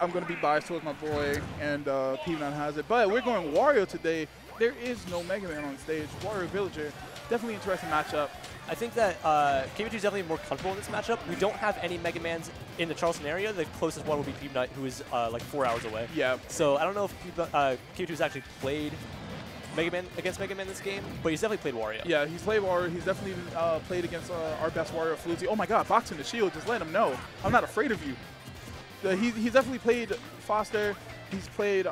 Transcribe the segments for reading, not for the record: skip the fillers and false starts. I'm going to be biased towards my boy, and Peev Knight has it. But we're going Wario today. There is no Mega Man on stage. Wario Villager, definitely interesting matchup. I think that KB2 is definitely more comfortable in this matchup. We don't have any Mega Mans in the Charleston area. The closest one will be Peev Knight, who is like 4 hours away. Yeah. So I don't know if KB2 has actually played Mega Man against Mega Man this game, but he's definitely played Wario. Yeah, he's played Wario. He's definitely played against our best Wario, Faluzzi. Oh my God, boxing the shield. Just let him know. I'm not afraid of you. He's definitely played Foster. He's played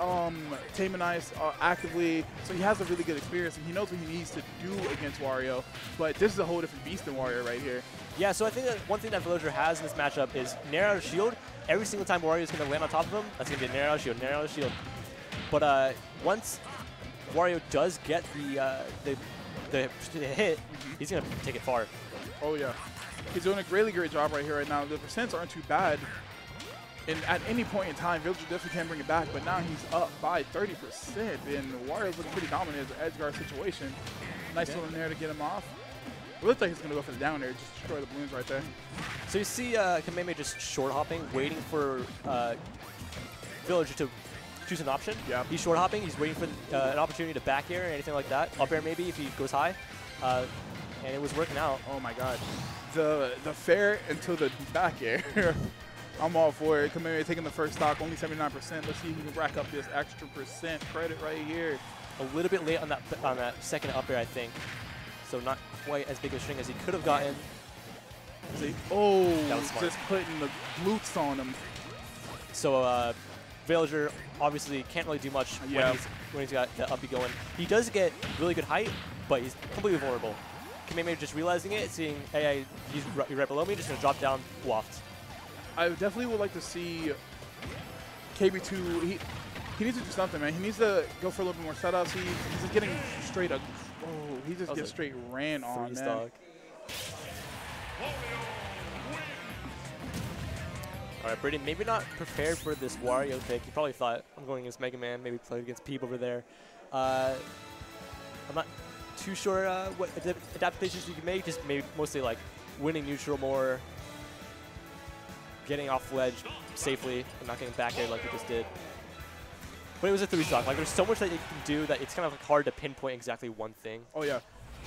Tame and Ice actively, so he has a really good experience, and he knows what he needs to do against Wario. But this is a whole different beast than Wario right here. Yeah, so I think that one thing that Velozure has in this matchup is Nair out of shield. Every single time Wario is going to land on top of him, that's going to be Nair out of shield, Nair out of shield. But once Wario does get the hit, he's going to take it far. Oh, yeah. He's doing a really great job right here right now. The percents aren't too bad. And at any point in time, Villager definitely can bring it back, but now he's up by 30%, and Wario's looking pretty dominant in the Edgeguard situation. Nice little Nair to get him off. It looks like he's going to go for the down air, just destroy the balloons right there. So you see Kameme just short hopping, waiting for Villager to choose an option. Yeah. He's short hopping, he's waiting for an opportunity to back air or anything like that. Up air maybe if he goes high. And it was working out. Oh my God. The fair until the back air. I'm all for it. Kameme taking the first stock, only 79%. Let's see if he can rack up this extra percent credit right here. A little bit late on that second up air, I think. So not quite as big a string as he could have gotten. Oh, that was smart. Just putting the glutes on him. So Villager obviously can't really do much when he's got the uppy going. He does get really good height, but he's completely vulnerable. Kameme just realizing it, seeing, hey, he's right below me, just going to drop down, waft. I definitely would like to see KB2, he needs to do something, man. He needs to go for a little bit more setups. He's just getting straight up. Oh, he just gets straight ran on, man. All right, Brayden, maybe not prepared for this Wario pick. He probably thought, I'm going against Mega Man, maybe play against Peep over there. I'm not too sure what adaptations you can make, just maybe mostly like winning neutral more, getting off ledge safely and not getting back air like we just did. But it was a three stock. Like, there's so much that you can do that it's kind of like hard to pinpoint exactly one thing. Oh, yeah.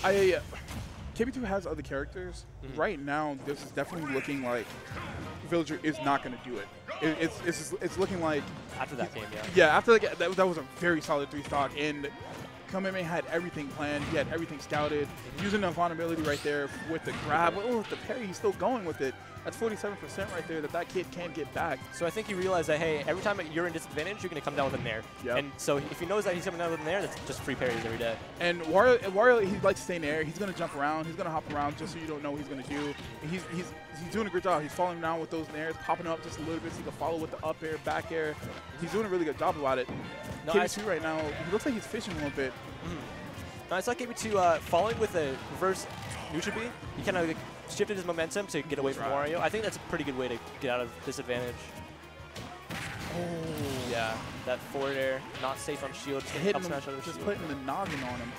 KB2 has other characters. Right now, this is definitely looking like Villager is not going to do it. It's looking like... After that game, yeah. Yeah, after that was a very solid three stock. And Kameme had everything planned. He had everything scouted. Using the vulnerability right there with the grab. Oh, with the parry, he's still going with it. That's 47% right there that that kid can't get back. So I think he realized that, hey, every time you're in disadvantage, you're going to come down with a Nair. Yep. And so if he knows that he's coming down with a Nair, that's just free parries every day. And Wario, he likes to stay in the air. He's going to jump around. He's going to hop around just so you don't know what he's going to do. And he's doing a great job. He's falling down with those Nairs, popping up just a little bit so he can follow with the up air, back air. He's doing a really good job about it. No, KB2 right now, he looks like he's fishing a little bit. No, I saw KB2 following with a reverse neutral B. He kind of shifted his momentum to get away from Wario. I think that's a pretty good way to get out of disadvantage. Oh. Yeah, that forward air, not safe on shield. Just putting the noggin on him.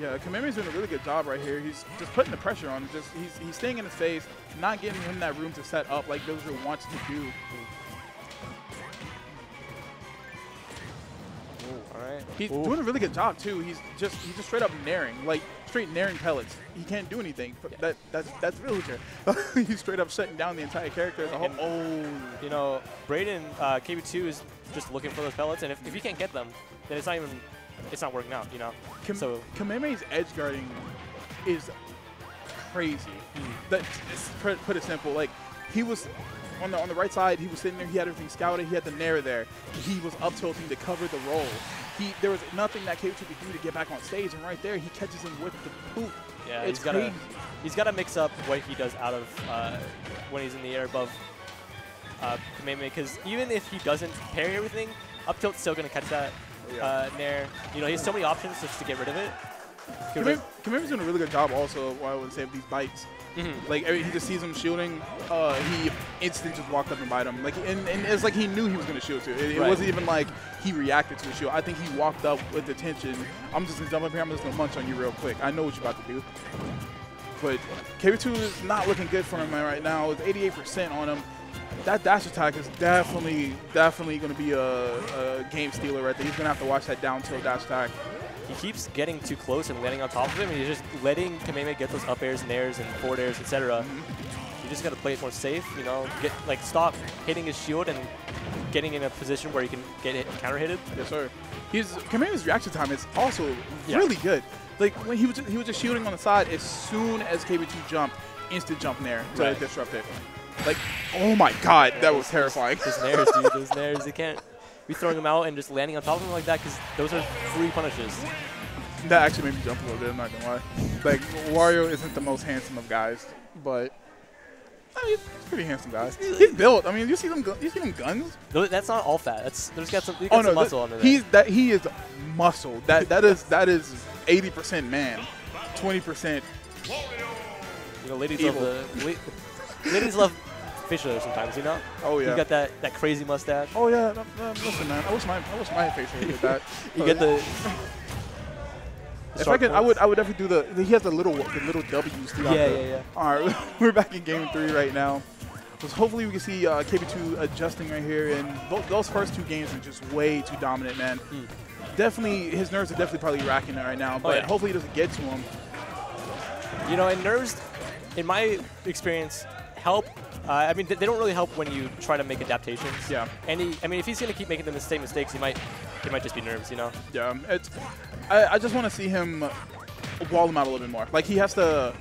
Yeah, Kameme's doing a really good job right here. He's just putting the pressure on him. Just he's staying in his face, not giving him that room to set up like Villager wants to do. Right. He's doing a really good job too. He's just straight up nairing, like straight nairing pellets. He can't do anything. But that's Villager. He's straight up shutting down the entire character as a whole. You know, Brayden KB2 is just looking for those pellets, and if he can't get them, then it's not working out. You know. So Kameme's edge guarding is crazy. That put it simple. Like he was. On the right side, he was sitting there. He had everything scouted. He had the Nair there. He was up tilting to cover the roll. There was nothing that KB2 could do to get back on stage, and right there, he catches him with the poop. Yeah, it's crazy. He's got to mix up what he does out of when he's in the air above Kameme, because even if he doesn't parry everything, up tilt's still going to catch that Nair. You know, he has so many options just to get rid of it. Kameme's doing a really good job also, I would say, of these bites. Like, he just sees him shielding, he instantly just walked up and bite him. Like, and it's like he knew he was going to shield too. It wasn't even like he reacted to the shield. I think he walked up with the tension. I'm just going to jump up here. I'm just going to munch on you real quick. I know what you're about to do. But KB2 is not looking good for him right now. It's 88% on him. That dash attack is definitely going to be a game stealer right there. He's going to have to watch that down tilt dash attack. He keeps getting too close and landing on top of him, and he's just letting Kameme get those up airs and airs and forward airs, etc. You just got to play it more safe, you know, get like stop hitting his shield and getting in a position where you can get it counter-hitted. Yes, sir. Kameme's reaction time is also really good. Like, when he was just shielding on the side, as soon as KB2 jumped, instant jump nair to disrupt it. Like, oh my god, that was terrifying. Those nairs, dude, those nairs. You can't be throwing them out and just landing on top of them like that, because those are free punishes. That actually made me jump a little bit, I'm not going to lie. Like, Wario isn't the most handsome of guys, but... I mean, he's a pretty handsome guy. He's built. I mean, you see them guns? That's not all fat. There's got some, some muscle under there. He is muscle. That is 80% man, 20%. You know, ladies evil. Love the ladies love fish oil sometimes, you know? Oh yeah. You got that crazy mustache. Oh yeah. Listen, man. I wish my face hair did that. You get the if I could, I would definitely do the. He has the little W's throughout. Yeah. All right, we're back in Game 3 right now. So hopefully we can see KB2 adjusting right here. And those first two games were just way too dominant, man. Definitely, his nerves are probably racking it right now. But hopefully it doesn't get to him. You know, and nerves, in my experience, help. I mean, they don't really help when you try to make adaptations. Yeah. And I mean, if he's gonna keep making the same mistakes, he might just be nerves, you know. Yeah. I just want to see him wall him out a little bit more. Like, he has to.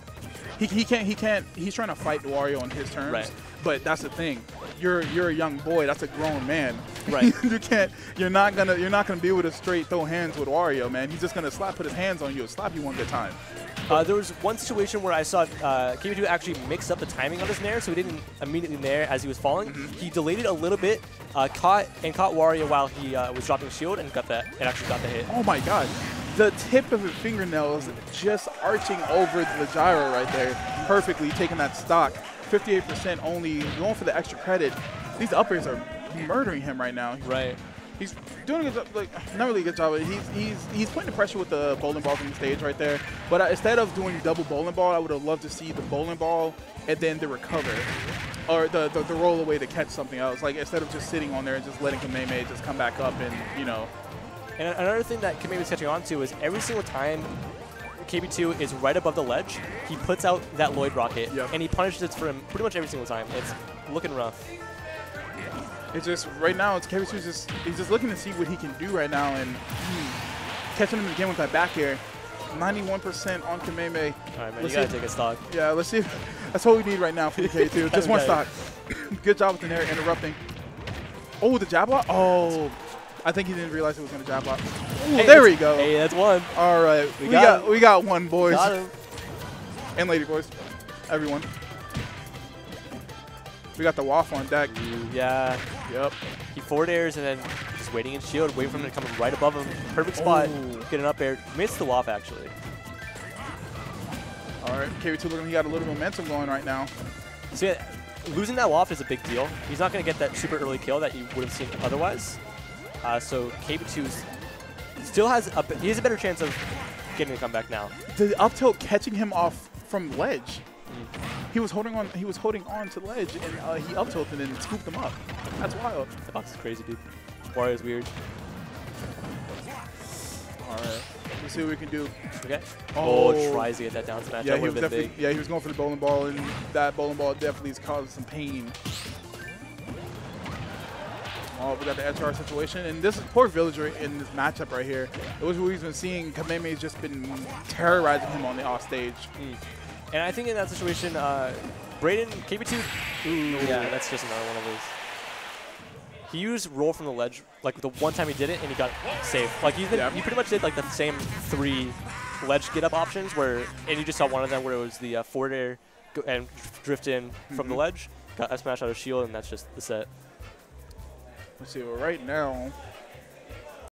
He can't. He's trying to fight Wario on his terms. Right. But that's the thing. You're a young boy. That's a grown man. Right. You can't. You're not gonna be able to straight throw hands with Wario, man. He's just gonna put his hands on you, and slap you one good time. There was one situation where I saw KB2 actually mixed up the timing on his nair, so he didn't immediately nair as he was falling. He delayed it a little bit, caught Wario while he was dropping shield, and actually got the hit. Oh my god. The tip of his fingernails just arching over the gyro right there, perfectly taking that stock. 58% only, going for the extra credit. These uppers are murdering him right now. Right. He's doing a good job, like, not really a good job, but he's putting the pressure with the bowling ball from the stage right there. But instead of doing double bowling ball, I would have loved to see the bowling ball and then the recover, or the roll away to catch something else. Like, instead of just sitting on there and just letting Kameme just come back up and, you know. And another thing that Kameme is catching on to is every single time KB2 is right above the ledge, he puts out that Lloyd rocket, and he punishes it for him pretty much every single time. It's looking rough. It's just, right now, it's KB2's he's just looking to see what he can do right now, and catching him again with that back air. 91% on Kameme. All right, man, you gotta take a stock. Yeah, let's see. That's what we need right now for the KB2. Just one stock. Good job with the air interrupting. Oh, the jab lock? Oh, I think he didn't realize it was gonna jab lock. Hey, there we go. Hey, that's one. All right, we got one, boys. Got him. And lady boys, everyone. We got the waff on deck. Yeah. Yep. He forward airs and then just waiting in shield, waiting for him to come right above him. Perfect spot. Get an up air. Missed the waff, actually. All right. KB2 looking, he got a little momentum going right now. So yeah, losing that waff is a big deal. He's not going to get that super early kill that you would have seen otherwise. So KB2 still has he has a better chance of getting a comeback now. The up tilt catching him off from ledge. He was holding on to the ledge, and he up tilted and scooped them up. That's wild. That box is crazy, dude. Wario's weird. All right. Let's see what we can do. Okay. Oh, tries to get that down smash. Yeah, he was going for the bowling ball, and that bowling ball definitely is causing some pain. Oh, we got the HR situation, and this is poor Villager in this matchup right here. It was what we've been seeing. Kameme's just been terrorizing him on the offstage. And I think in that situation, Brayden, KB2, yeah, that's just another one of those. He used roll from the ledge, like the one time he did it, and he got saved. Like, you pretty much did like the same three ledge get up options, and you just saw one of them where it was the forward air and drift in from the ledge, got a smash out of shield, and that's just the set. Let's see, well, right now,